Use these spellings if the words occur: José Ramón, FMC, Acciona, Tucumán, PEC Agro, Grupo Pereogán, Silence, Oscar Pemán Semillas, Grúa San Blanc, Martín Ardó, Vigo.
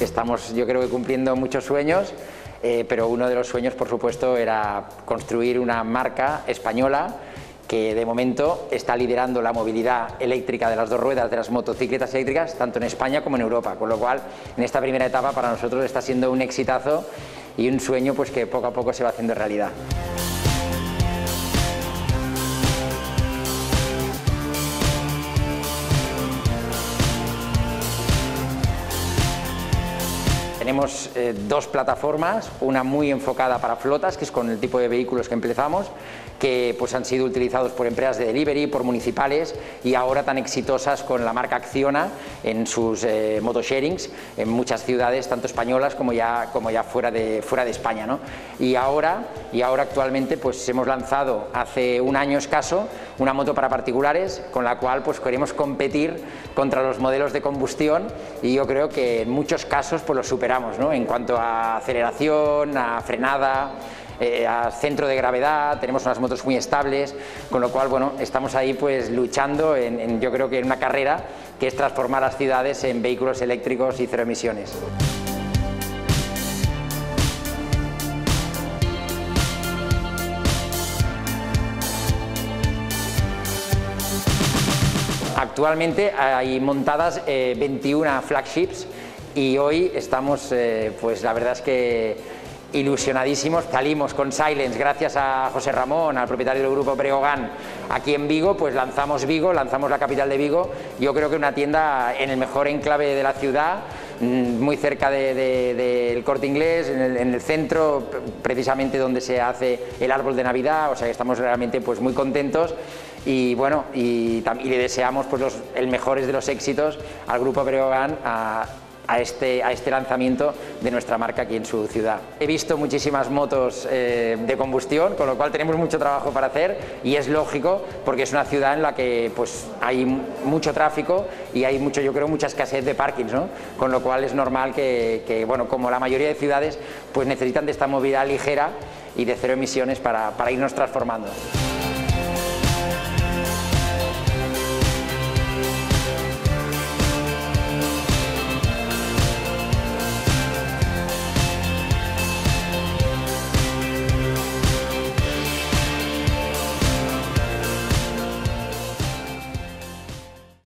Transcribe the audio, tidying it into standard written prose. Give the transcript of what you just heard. Estamos, yo creo, que cumpliendo muchos sueños, pero uno de los sueños, por supuesto, era construir una marca española que de momento está liderando la movilidad eléctrica de las dos ruedas, de las motocicletas eléctricas, tanto en España como en Europa, con lo cual en esta primera etapa para nosotros está siendo un exitazo y un sueño pues que poco a poco se va haciendo realidad. Tenemos dos plataformas, una muy enfocada para flotas, que es con el tipo de vehículos que empezamos, que pues han sido utilizados por empresas de delivery, por municipales y ahora tan exitosas con la marca Acciona en sus motosharings en muchas ciudades, tanto españolas como ya fuera de España, ¿no? Y ahora actualmente pues hemos lanzado hace un año escaso una moto para particulares con la cual pues queremos competir contra los modelos de combustión y yo creo que en muchos casos pues los superamos, ¿no? En cuanto a aceleración, a frenada, a centro de gravedad, tenemos unas motos muy estables, con lo cual bueno, estamos ahí pues luchando en yo creo que en una carrera que es transformar las ciudades en vehículos eléctricos y cero emisiones. Actualmente hay montadas 21 flagships y hoy estamos, pues la verdad es que ilusionadísimos. Salimos con Silence gracias a José Ramón, al propietario del Grupo Pereogán, aquí en Vigo, pues lanzamos Vigo, lanzamos la capital de Vigo. Yo creo que una tienda en el mejor enclave de la ciudad, muy cerca del Corte Inglés, en el centro, precisamente donde se hace el árbol de Navidad, o sea que estamos realmente pues muy contentos. Y bueno, y le deseamos pues el mejores de los éxitos al Grupo Pereogán, a este lanzamiento de nuestra marca aquí en su ciudad. He visto muchísimas motos de combustión, con lo cual tenemos mucho trabajo para hacer y es lógico porque es una ciudad en la que pues hay mucho tráfico y hay mucho, yo creo, mucha escasez de parkings, ¿no? Con lo cual es normal que bueno, como la mayoría de ciudades, pues necesitan de esta movilidad ligera y de cero emisiones para irnos transformando.